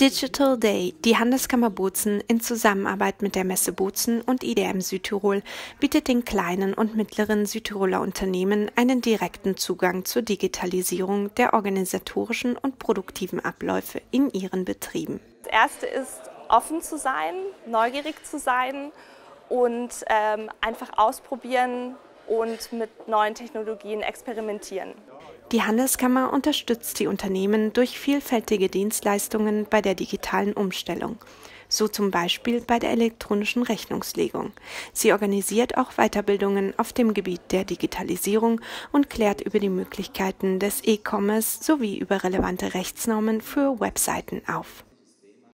Digital Day, die Handelskammer Bozen in Zusammenarbeit mit der Messe Bozen und IDM Südtirol bietet den kleinen und mittleren Südtiroler Unternehmen einen direkten Zugang zur Digitalisierung der organisatorischen und produktiven Abläufe in ihren Betrieben. Das Erste ist, offen zu sein, neugierig zu sein und einfach ausprobieren und mit neuen Technologien experimentieren. Die Handelskammer unterstützt die Unternehmen durch vielfältige Dienstleistungen bei der digitalen Umstellung, so zum Beispiel bei der elektronischen Rechnungslegung. Sie organisiert auch Weiterbildungen auf dem Gebiet der Digitalisierung und klärt über die Möglichkeiten des E-Commerce sowie über relevante Rechtsnormen für Webseiten auf.